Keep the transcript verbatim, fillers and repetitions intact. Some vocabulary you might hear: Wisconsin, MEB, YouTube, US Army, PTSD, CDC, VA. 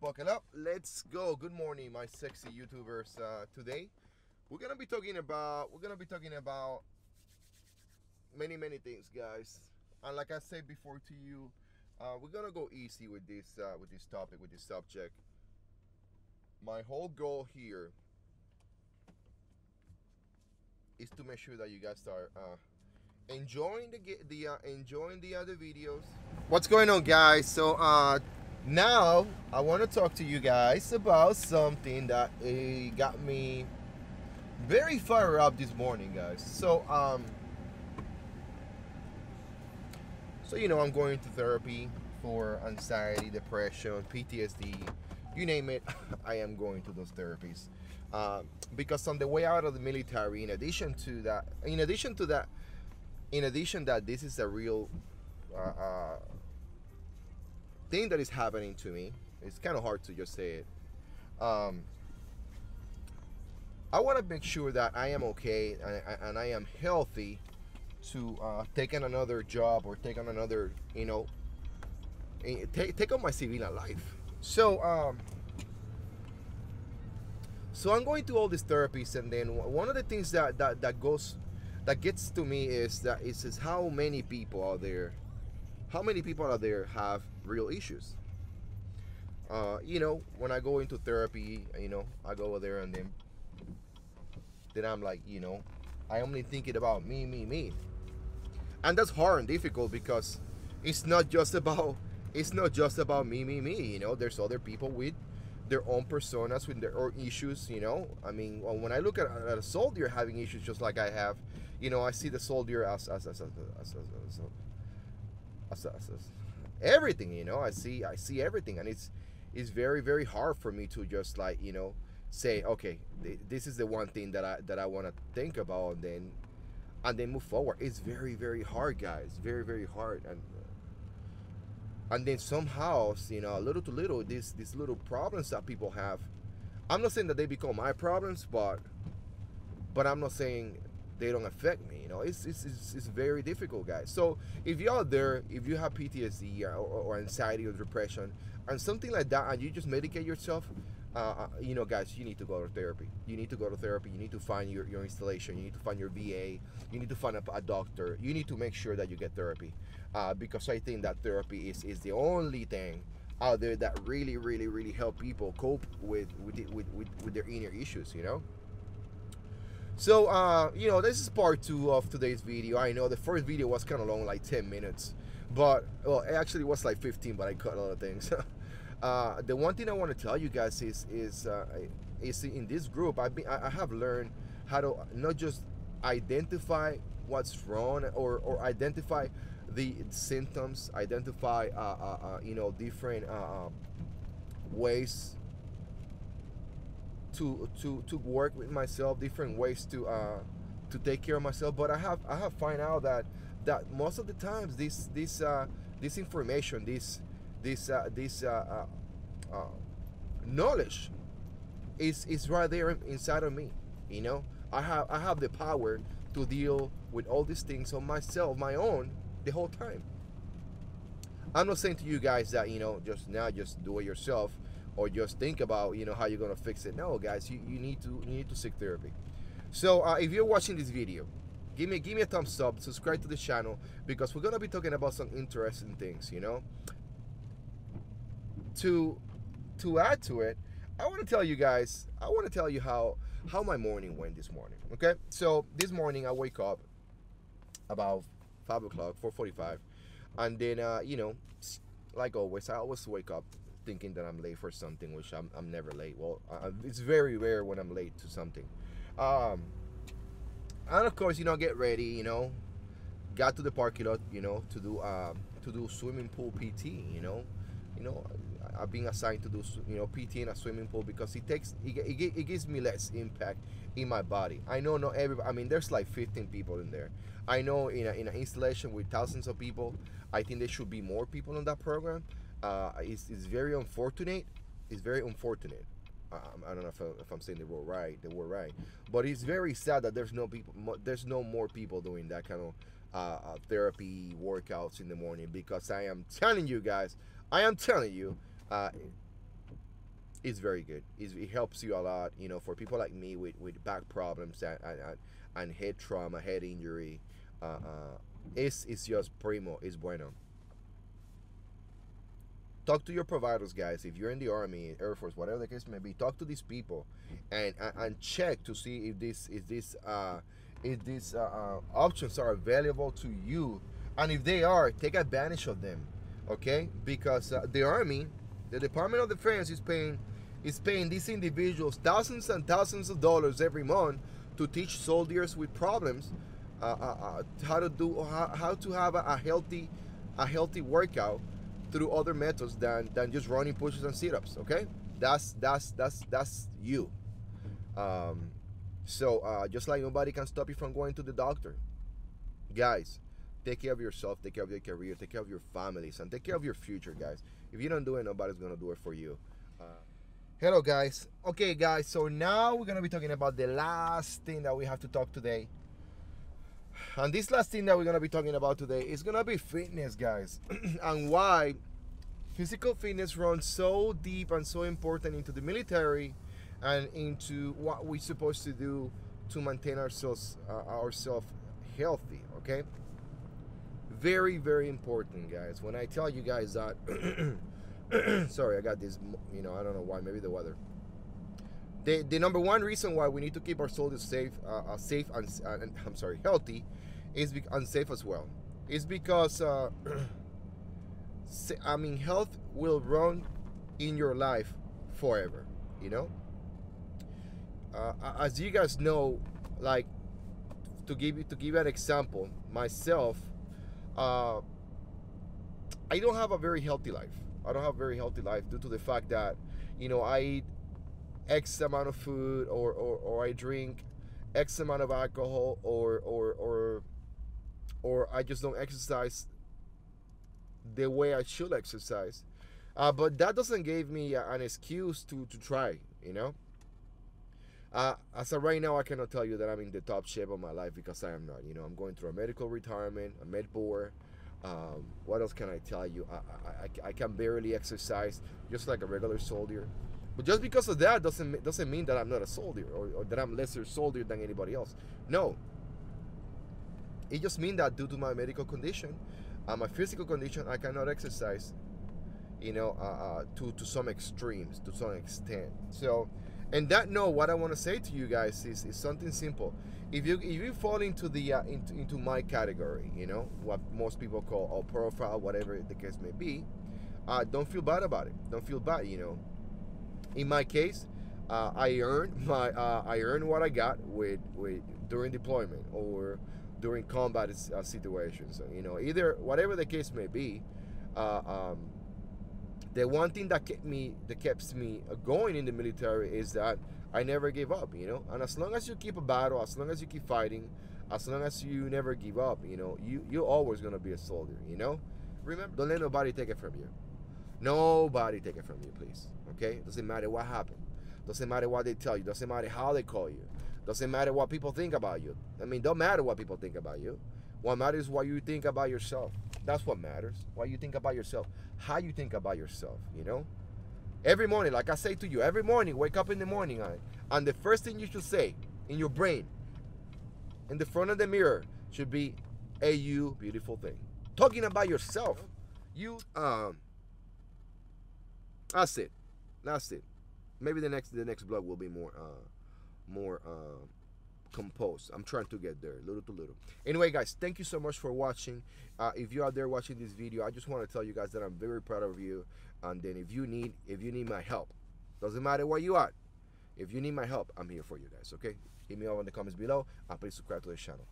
Buckle up, let's go. Good morning, my sexy YouTubers. Uh, today we're gonna be talking about we're gonna be talking about many many things, guys. And like I said before to you, uh, we're gonna go easy with this uh, with this topic, with this subject. My whole goal here is to make sure that you guys are uh, enjoying the the uh, enjoying the other videos. What's going on, guys? So uh, now I want to talk to you guys about something that uh, got me very fired up this morning, guys. So um so you know, I'm going to therapy for anxiety, depression, P T S D, you name it. I am going to those therapies uh, because on the way out of the military, in addition to that in addition to that in addition that this is a real uh, uh thing that is happening to me. It's kind of hard to just say it. um I want to make sure that I am okay and I, and I am healthy to uh take on another job or take on another, you know, take, take on my civilian life. So um so I'm going to all these therapies, and then one of the things that that, that goes that gets to me is that is, is how many people are there How many people out there have real issues? Uh, you know, when I go into therapy, you know, I go over there and then, then I'm like, you know, I only thinking about me, me, me, and that's hard and difficult because it's not just about it's not just about me, me, me. You know, there's other people with their own personas, with their own issues. You know, I mean, when I look at, at a soldier having issues just like I have, you know, I see the soldier as as as as as. as, as everything, you know. I see I see everything, and it's it's very very hard for me to just, like, you know, say, okay, th this is the one thing that I that I want to think about, and then and then move forward. It's very very hard, guys, very very hard. And and then somehow, you know, little to little, these these little problems that people have, I'm not saying that they become my problems, but but I'm not saying they don't affect me, you know. It's, it's, it's, it's very difficult, guys. So if you're out there, if you have P T S D or, or anxiety or depression and something like that, and you just medicate yourself, uh, you know, guys, you need to go to therapy. You need to go to therapy. You need to find your, your installation. You need to find your V A. You need to find a, a doctor. You need to make sure that you get therapy, uh, because I think that therapy is, is the only thing out there that really, really, really help people cope with, with, it, with, with, with their inner issues, you know. So, uh, you know, this is part two of today's video. I know the first video was kind of long, like ten minutes. But, well, it actually was like fifteen, but I cut a lot of things. uh, the one thing I want to tell you guys is, is, uh, is in this group, I've been, I have learned how to not just identify what's wrong or, or identify the symptoms, identify, uh, uh, uh, you know, different uh, ways To, to to work with myself, different ways to uh, to take care of myself. But I have I have find out that that most of the times this this uh, this information, this this uh, this uh, uh, uh, knowledge is is right there inside of me. You know, I have I have the power to deal with all these things on myself, my own, the whole time. I'm not saying to you guys that, you know, just now just do it yourself, or just think about, you know, how you're gonna fix it. No, guys, you, you need to you need to seek therapy. So uh, if you're watching this video, give me give me a thumbs up, subscribe to the channel, because we're gonna be talking about some interesting things, you know. To to add to it, I want to tell you guys, I want to tell you how how my morning went this morning. Okay, so this morning I wake up about five o'clock, four forty-five, and then uh, you know, like always, I always wake up thinking that I'm late for something, which I'm, I'm never late. Well, uh, it's very rare when I'm late to something. Um, and of course, you know, get ready, you know, got to the parking lot, you know, to do uh, to do swimming pool P T. You know, you know, I, I've been assigned to do, you know, P T in a swimming pool because it takes it, it, it gives me less impact in my body. I know not everybody. I mean, there's like fifteen people in there. I know in a, in an installation with thousands of people, I think there should be more people in that program. Uh, it's, it's very unfortunate. It's very unfortunate. Um, I don't know if, I, if I'm saying the word right. The word right, but it's very sad that there's no people. Mo there's no more people doing that kind of uh, uh, therapy workouts in the morning, because I am telling you guys, I am telling you, uh, is very good. It's, it helps you a lot, you know, for people like me with, with back problems and, and, and head trauma, head injury. Uh, uh, it's, it's just primo, it's bueno. Talk to your providers, guys. If you're in the Army, Air Force, whatever the case may be, talk to these people and and, and check to see if this is this uh, if these uh, uh, options are available to you, and if they are, take advantage of them, okay? Because uh, the Army, the Department of Defense is paying is paying these individuals thousands and thousands of dollars every month to teach soldiers with problems uh, uh, uh, how to do how, how to have a, a healthy a healthy workout through other methods than than just running pushes and sit-ups, okay? That's that's that's that's you. Um, so uh, just like nobody can stop you from going to the doctor, guys, take care of yourself, take care of your career, take care of your families, and take care of your future, guys. If you don't do it, nobody's gonna do it for you. Uh, hello, guys. Okay, guys. So now we're gonna be talking about the last thing that we have to talk today. And this last thing that we're going to be talking about today is going to be fitness, guys, and why physical fitness runs so deep and so important into the military and into what we're supposed to do to maintain ourselves uh, ourselves healthy, okay? Very, very important, guys. When I tell you guys that, sorry, I got this, you know, I don't know why, maybe the weather. The, the number one reason why we need to keep our soldiers safe, uh, safe and, and I'm sorry, healthy, is be unsafe as well. It's because uh, I mean, health will run in your life forever. You know, uh, as you guys know, like to give you to give you an example, myself, uh, I don't have a very healthy life. I don't have a very healthy life due to the fact that, you know, I eat X amount of food, or, or, or I drink X amount of alcohol, or, or, or, or I just don't exercise the way I should exercise. Uh, but that doesn't give me an excuse to, to try, you know. Uh, as of right now, I cannot tell you that I'm in the top shape of my life, because I am not. You know, I'm going through a medical retirement, a med board. Um, what else can I tell you? I, I, I can barely exercise, just like a regular soldier. But just because of that doesn't doesn't mean that I'm not a soldier, or, or that I'm lesser soldier than anybody else. No. It just means that due to my medical condition and my physical condition, I cannot exercise, you know, uh, uh, to to some extremes, to some extent. So, and that no, what I want to say to you guys is, is something simple. If you if you fall into the uh, into into my category, you know, what most people call a profile, whatever the case may be, uh, don't feel bad about it. Don't feel bad, you know. In my case, uh, I earned my uh, I earned what I got with with during deployment or during combat uh, situations. So, you know, either whatever the case may be, uh, um, the one thing that kept me that keeps me going in the military is that I never gave up. You know, and as long as you keep a battle, as long as you keep fighting, as long as you never give up, you know, you you're always gonna be a soldier. You know, remember, don't let nobody take it from you. Nobody take it from you, please. Okay? Doesn't matter what happened. Doesn't matter what they tell you. Doesn't matter how they call you. Doesn't matter what people think about you. I mean, don't matter what people think about you. What matters is what you think about yourself. That's what matters. What you think about yourself. How you think about yourself, you know? Every morning, like I say to you, every morning, wake up in the morning, and the first thing you should say in your brain, in the front of the mirror, should be, hey, you beautiful thing. Talking about yourself. You, um... That's it. That's it. Maybe the next the next blog will be more uh, more uh, composed. I'm trying to get there, little to little. Anyway, guys, thank you so much for watching. Uh, if you're out there watching this video, I just want to tell you guys that I'm very proud of you. And then if you need if you need my help, doesn't matter where you are. If you need my help, I'm here for you guys. Okay? Hit me up in the comments below, and please subscribe to the channel.